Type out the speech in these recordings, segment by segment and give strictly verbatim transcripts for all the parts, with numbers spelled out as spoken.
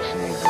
personal dreams.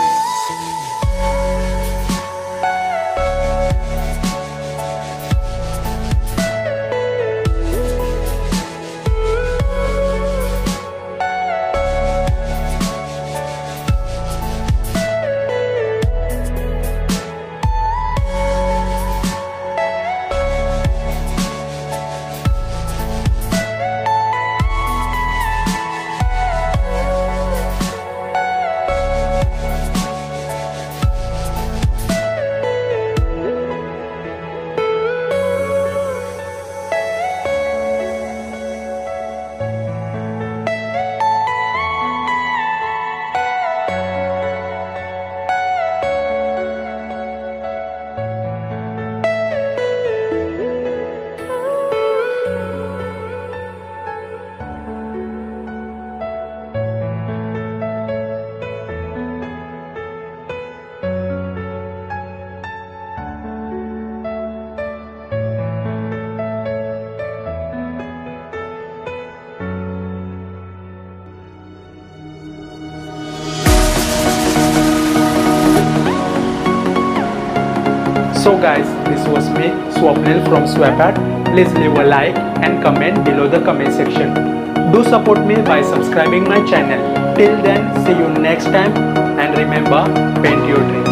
So guys, this was me, Swapnil from SwappArt. Please leave a like and comment below the comment section. Do support me by subscribing my channel. Till then, see you next time, and remember, paint your dreams.